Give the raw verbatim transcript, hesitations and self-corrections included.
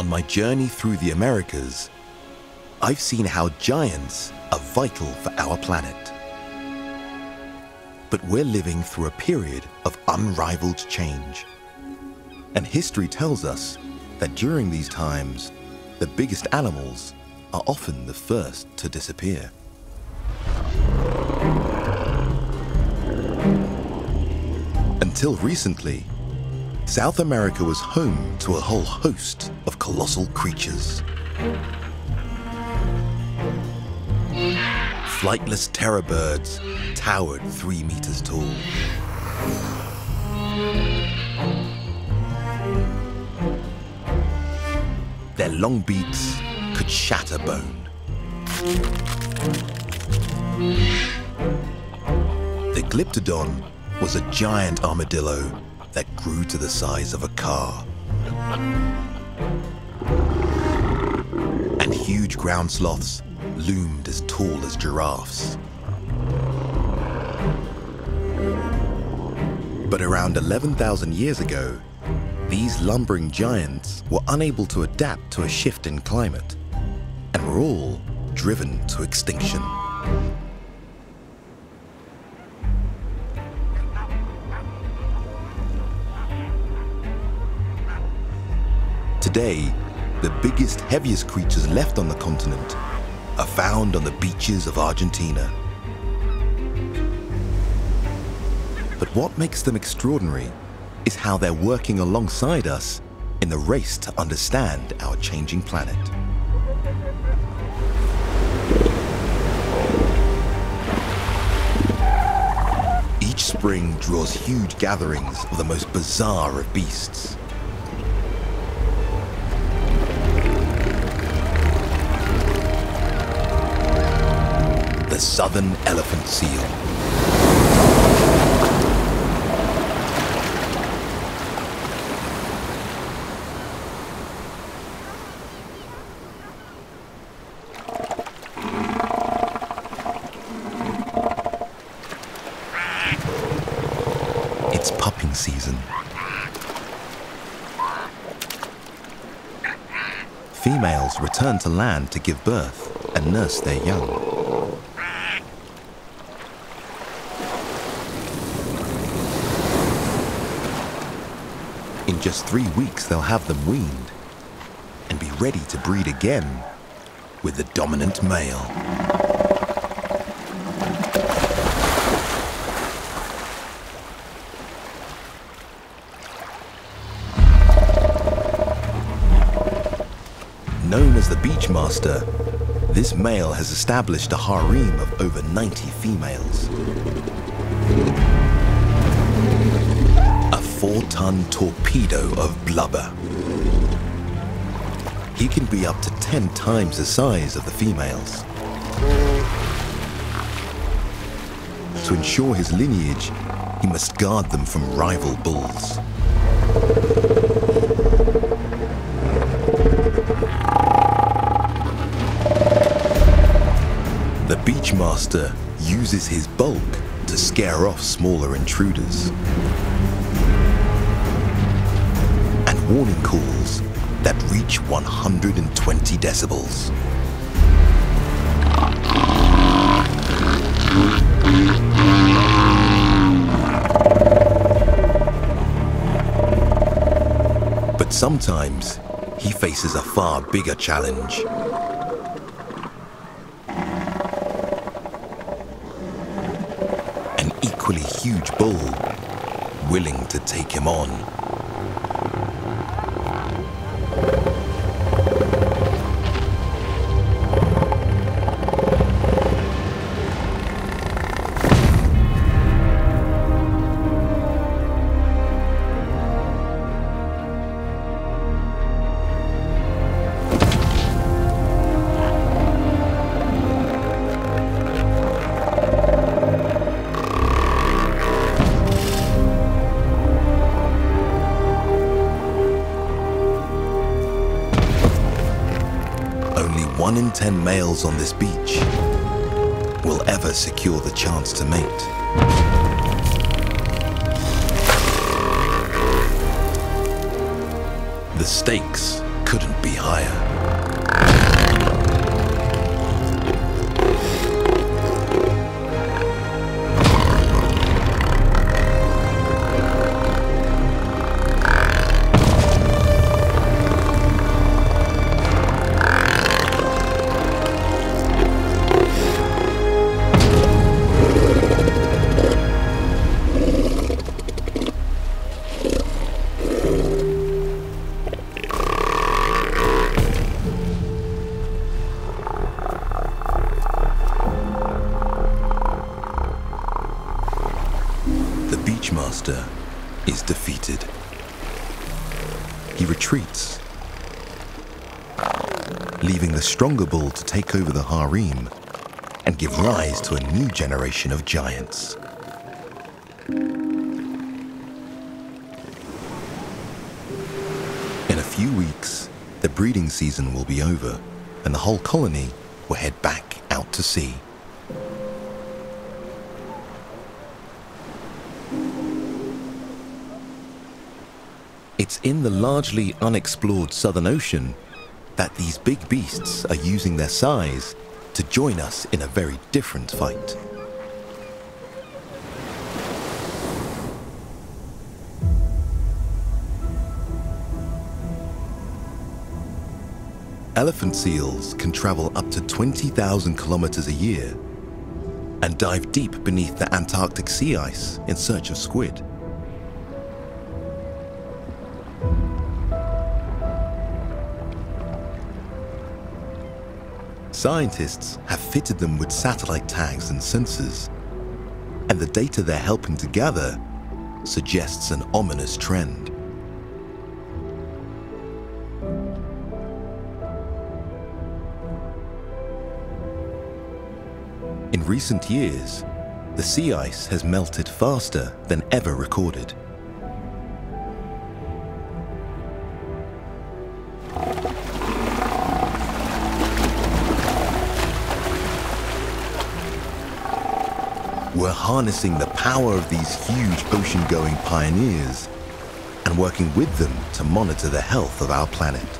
On my journey through the Americas, I've seen how giants are vital for our planet. But we're living through a period of unrivaled change. And history tells us that during these times, the biggest animals are often the first to disappear. Until recently, South America was home to a whole host of colossal creatures. Flightless terror birds towered three meters tall. Their long beaks could shatter bone. The Glyptodon was a giant armadillo that grew to the size of a car. And huge ground sloths loomed as tall as giraffes. But around eleven thousand years ago, these lumbering giants were unable to adapt to a shift in climate and were all driven to extinction. Today, the biggest, heaviest creatures left on the continent are found on the beaches of Argentina. But what makes them extraordinary is how they're working alongside us in the race to understand our changing planet. Each spring draws huge gatherings of the most bizarre of beasts. The southern elephant seal. It's pupping season. Females return to land to give birth and nurse their young. In just three weeks, they'll have them weaned and be ready to breed again with the dominant male. Known as the Beach Master, this male has established a harem of over ninety females. four-ton torpedo of blubber. He can be up to ten times the size of the females. To ensure his lineage, he must guard them from rival bulls. The Beach Master uses his bulk to scare off smaller intruders. Warning calls that reach one hundred twenty decibels. But sometimes he faces a far bigger challenge. An equally huge bull willing to take him on. One in ten males on this beach will ever secure the chance to mate. The stakes couldn't be higher. Master is defeated. He retreats, leaving the stronger bull to take over the harem and give rise to a new generation of giants. In a few weeks, the breeding season will be over and the whole colony will head back out to sea. It's in the largely unexplored Southern Ocean that these big beasts are using their size to join us in a very different fight. Elephant seals can travel up to twenty thousand kilometers a year and dive deep beneath the Antarctic sea ice in search of squid. Scientists have fitted them with satellite tags and sensors, and the data they're helping to gather suggests an ominous trend. In recent years, the sea ice has melted faster than ever recorded. We're harnessing the power of these huge ocean-going pioneers and working with them to monitor the health of our planet.